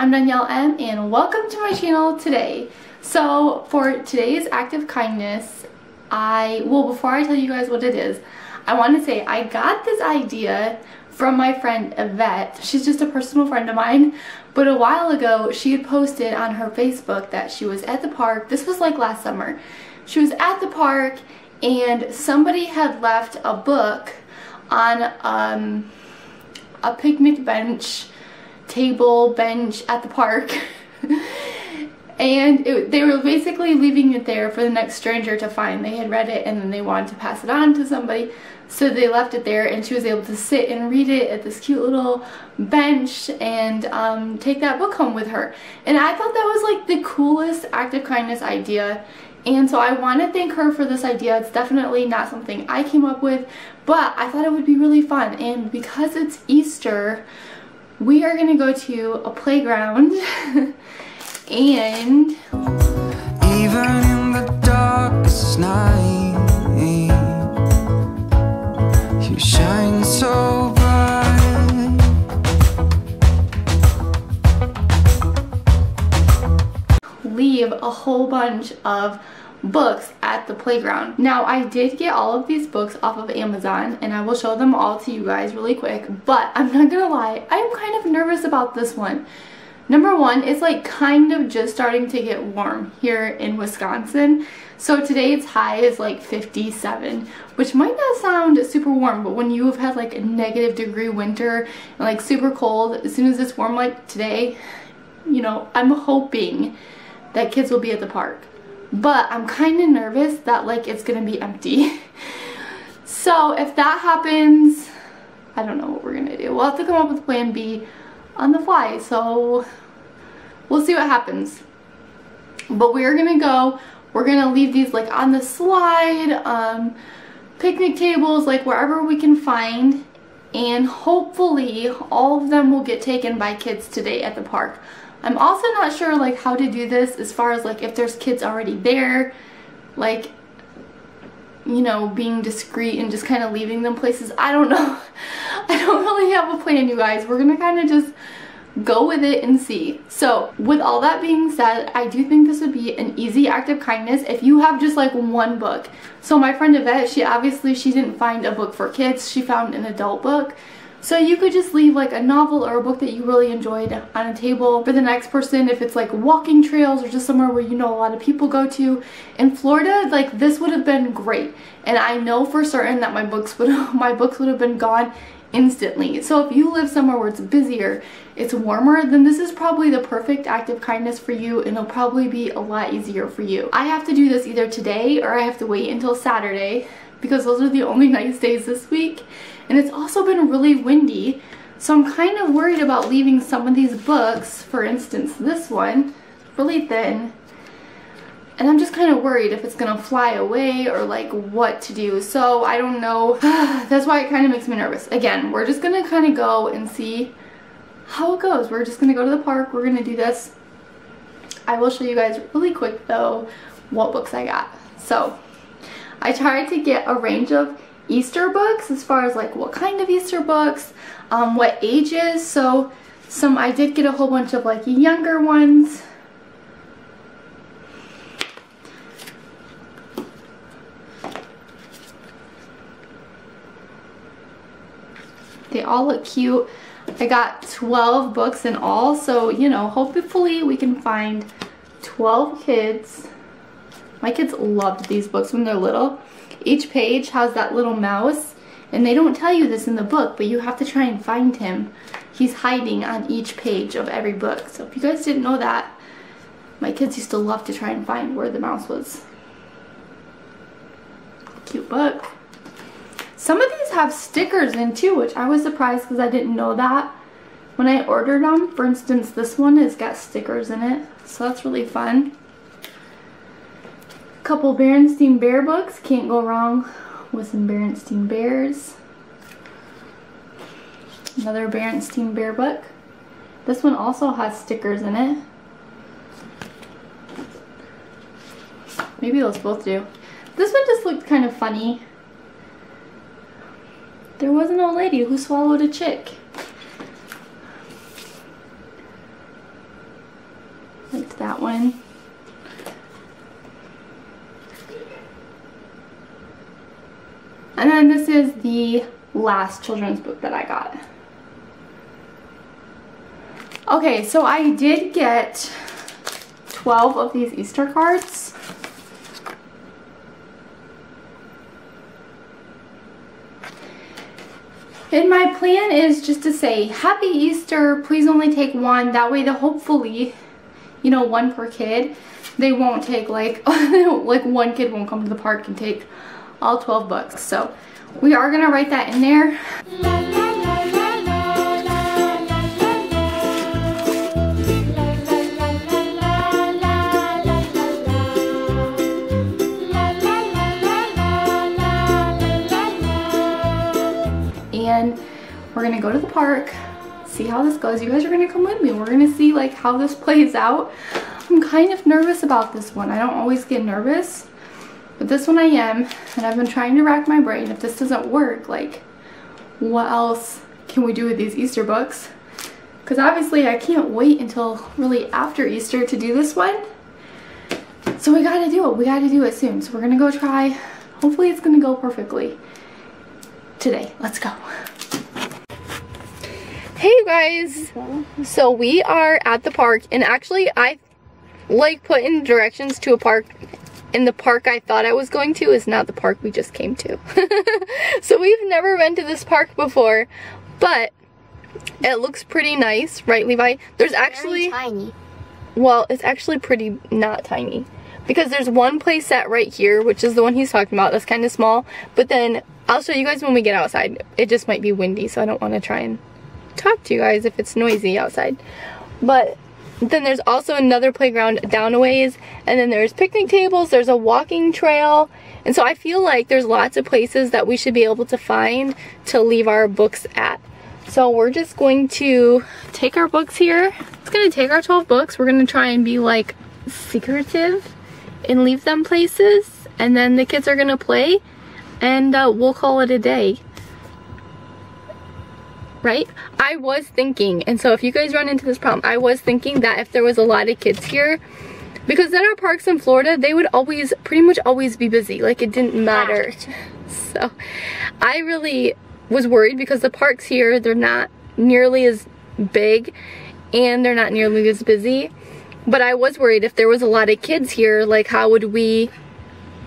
I'm Danielle M and welcome to my channel today. So for today's act of kindness, before I tell you guys what it is, I want to say I got this idea from my friend Ivette. She's just a personal friend of mine, but a while ago she had posted on her Facebook that she was at the park. This was like last summer. She was at the park and somebody had left a book on a picnic bench at the park and they were basically leaving it there for the next stranger to find. They had read it and then they wanted to pass it on to somebody, so they left it there, and she was able to sit and read it at this cute little bench and take that book home with her. And I thought that was like the coolest act of kindness idea, and so I want to thank her for this idea. It's definitely not something I came up with, but I thought it would be really fun. And because it's Easter, we are going to go to a playground and even in the darkest night you shine so bright. Leave a whole bunch of books at the playground. Now I did get all of these books off of Amazon and I will show them all to you guys really quick, but I'm not gonna lie, I'm kind of nervous about this one. Number one, it's like kind of just starting to get warm here in Wisconsin. So today its high is like 57, which might not sound super warm, but when you have had like a -degree winter and like super cold, as soon as it's warm like today, you know, I'm hoping that kids will be at the park. But I'm kind of nervous that like it's gonna be empty. So if that happens, I don't know what we're gonna do. We'll have to come up with plan B on the fly, so we'll see what happens. But we're gonna leave these like on the slide, picnic tables, like wherever we can find, and hopefully all of them will get taken by kids today at the park. I'm also not sure like how to do this as far as like if there's kids already there, like, you know, being discreet and just kind of leaving them places. I don't know. I don't really have a plan, you guys. We're gonna kind of just go with it and see. So with all that being said, I do think this would be an easy act of kindness if you have just like one book. So my friend Ivette, she didn't find a book for kids, she found an adult book. So you could just leave like a novel or a book that you really enjoyed on a table for the next person, if it's like walking trails or just somewhere where you know a lot of people go to. In Florida, like this would have been great, and I know for certain that my books would have been gone instantly. So if you live somewhere where it's busier, it's warmer, then this is probably the perfect act of kindness for you, and it'll probably be a lot easier for you. I have to do this either today or I have to wait until Saturday, because those are the only nice days this week, and it's also been really windy, so I'm kind of worried about leaving some of these books. For instance, this one, really thin, and I'm just kind of worried if it's gonna fly away or like what to do, so I don't know. That's why it kind of makes me nervous. Again, we're just gonna kind of go and see how it goes. We're just gonna go to the park, we're gonna do this. I will show you guys really quick though what books I got. So I tried to get a range of Easter books as far as like what kind of Easter books, what ages. So I did get a whole bunch of like younger ones. They all look cute. I got 12 books in all, so you know, hopefully we can find 12 kids. My kids loved these books when they're little. Each page has that little mouse, and they don't tell you this in the book, but you have to try and find him. He's hiding on each page of every book. So if you guys didn't know that, my kids used to love to try and find where the mouse was. Cute book. Some of these have stickers in too, which I was surprised because I didn't know that when I ordered them. For instance, this one has got stickers in it, so that's really fun. Couple Berenstain Bear books. Can't go wrong with some Berenstain Bears. Another Berenstain Bear book. This one also has stickers in it. Maybe those both do. This one just looked kind of funny. There was an old lady who swallowed a chick. Like that one. And then this is the last children's book that I got. Okay, so I did get 12 of these Easter cards. And my plan is just to say, Happy Easter, please only take one. That way, hopefully, you know, one per kid. They won't take, like, like one kid won't come to the park and take all 12 books. So we are gonna write that in there. And we're gonna go to the park, see how this goes. You guys are gonna come with me. We're gonna see like how this plays out. I'm kind of nervous about this one. I don't always get nervous, but this one I am, and I've been trying to rack my brain. If this doesn't work, like what else can we do with these Easter books? Because obviously I can't wait until really after Easter to do this one. So we gotta do it. We gotta do it soon. So we're gonna go try. Hopefully it's gonna go perfectly today. Let's go. Hey you guys, so we are at the park, and actually I like put in directions to a park, and the park I thought I was going to is not the park we just came to. So we've never been to this park before, but it looks pretty nice, right Levi? There's actually, tiny. Well, it's actually pretty not tiny, because there's one playset right here, which is the one he's talking about, that's kind of small, but then I'll show you guys when we get outside. It just might be windy, so I don't want to try and talk to you guys if it's noisy outside. But then there's also another playground down a ways, and then there's picnic tables, there's a walking trail, and so I feel like there's lots of places that we should be able to find to leave our books at. So we're just going to take our books here. It's going to take our 12 books. We're going to try and be like secretive and leave them places, and then the kids are going to play. And we'll call it a day, right? I was thinking, and so if you guys run into this problem, I was thinking that if there was a lot of kids here, because then our parks in Florida, they would always, pretty much always be busy. Like it didn't matter. So I really was worried because the parks here, they're not nearly as big and they're not nearly as busy. But I was worried if there was a lot of kids here, like how would we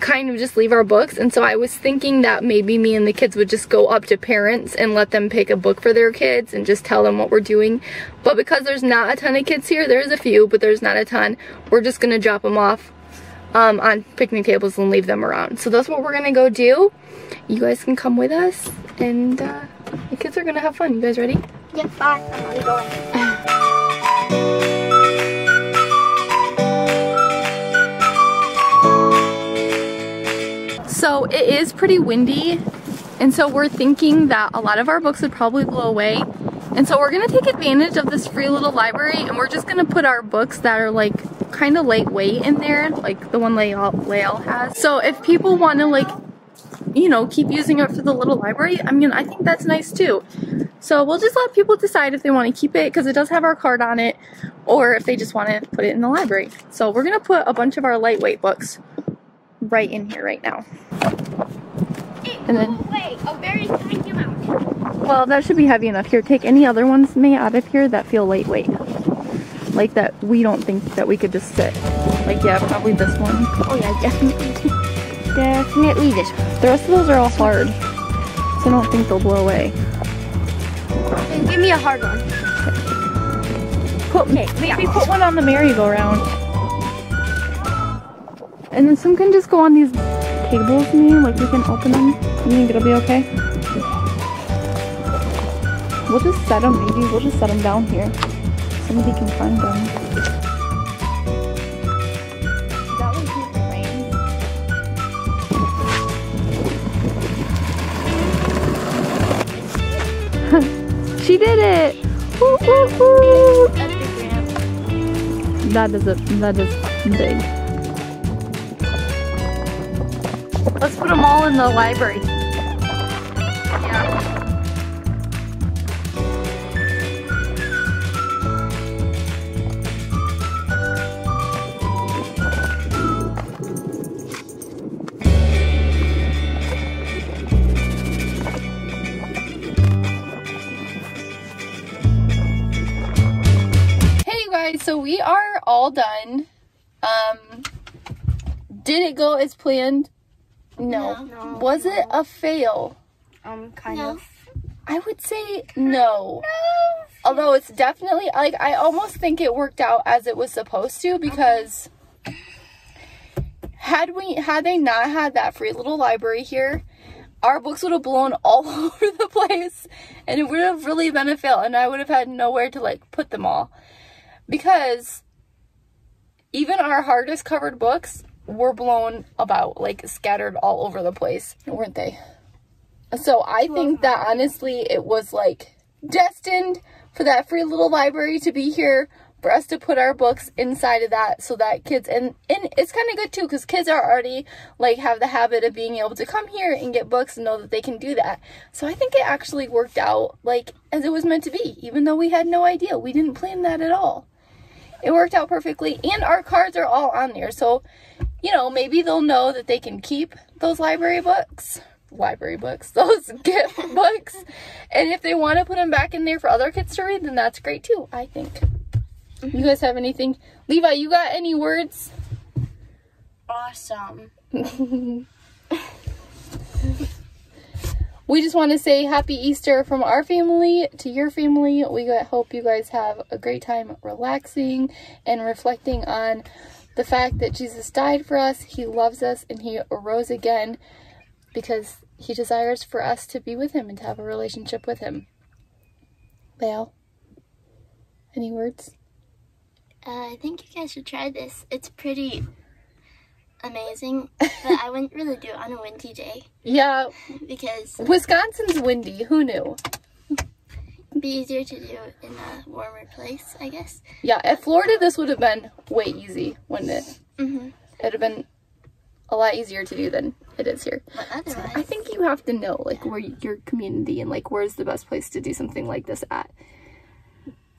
kind of just leave our books? And so I was thinking that maybe me and the kids would just go up to parents and let them pick a book for their kids and just tell them what we're doing. But because there's not a ton of kids here, there's a few, but there's not a ton, we're just gonna drop them off on picnic tables and leave them around. So that's what we're gonna go do. You guys can come with us, and the kids are gonna have fun. You guys ready? Yep. Bye. I'm going. So it is pretty windy, and so we're thinking that a lot of our books would probably blow away, and so we're gonna take advantage of this free little library, and we're just gonna put our books that are like kind of lightweight in there, like the one Lael has. So if people want to, like, you know, keep using it for the little library, I mean, I think that's nice too. So we'll just let people decide if they want to keep it, because it does have our card on it, or if they just want to put it in the library. So we're gonna put a bunch of our lightweight books right in here right now. And then, a very tiny amount. Well, that should be heavy enough. Here, take any other ones, May, out of here that feel lightweight. Like that we don't think that we could just sit. Like, yeah, probably this one. Oh yeah, definitely. Definitely this one. The rest of those are all hard, so I don't think they'll blow away. And give me a hard one. Maybe put one on the merry-go-round. And then some can just go on these tables, maybe, like we can open them. You think it'll be okay? We'll just set them, maybe. We'll just set them down here. Somebody can find them. That would keep the rain. She did it! Woo, woo, woo. That's big. That is big. Let's put them all in the library. Yeah. guys, so we are all done. Did it go as planned? No. No. Was it a fail? Kind of. I would say no. Although it's definitely, like, I almost think it worked out as it was supposed to, because had they not had that free little library here, our books would have blown all over the place, and it would have really been a fail, and I would have had nowhere to, like, put them all. Because even our hardest covered books were blown about, like, scattered all over the place, weren't they? So I think that, honestly, it was, like, destined for that free little library to be here for us to put our books inside of that, so that kids, and it's kind of good too, because kids are already, like, have the habit of being able to come here and get books and know that they can do that. So I think it actually worked out, like, as it was meant to be, even though we had no idea. We didn't plan that at all. It worked out perfectly, and our cards are all on there, so, you know, maybe they'll know that they can keep those those gift books, and if they want to put them back in there for other kids to read, then that's great too, I think. You guys have anything? Levi, you got any words? Awesome. We just want to say happy Easter from our family to your family. We hope you guys have a great time relaxing and reflecting on the fact that Jesus died for us, he loves us, and he rose again, because he desires for us to be with him and to have a relationship with him. Val, any words? I think you guys should try this. It's pretty amazing, but I wouldn't really do it on a windy day. Yeah. Because Wisconsin's windy. Who knew? It'd be easier to do in a warmer place, I guess. Yeah, at Florida, this would have been way easy, wouldn't it? Mm-hmm. It would have been a lot easier to do than it is here. But otherwise, so I think you have to know, like, where your community and, like, where's the best place to do something like this at.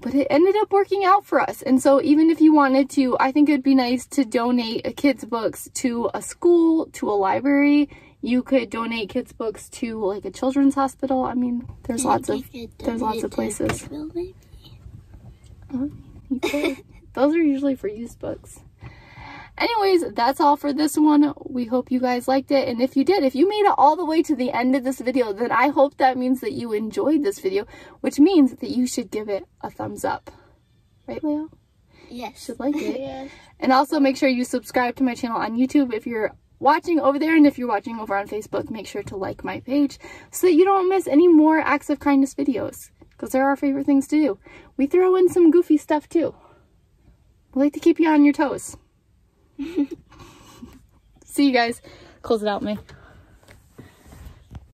But it ended up working out for us. And so even if you wanted to, I think it'd be nice to donate a kid's books to a school, to a library. You could donate kids' books to, like, a children's hospital. I mean, there's lots of places. You could. Those are usually for used books. Anyways, that's all for this one. We hope you guys liked it, and if you did, if you made it all the way to the end of this video, then I hope that means that you enjoyed this video, which means that you should give it a thumbs up. Right, Leo? Yes. You should like it. Yes. And also make sure you subscribe to my channel on YouTube if you're watching over there, and if you're watching over on Facebook, make sure to like my page so that you don't miss any more acts of kindness videos, because they're our favorite things to do. We throw in some goofy stuff too. We like to keep you on your toes. See you guys. Close it out, May.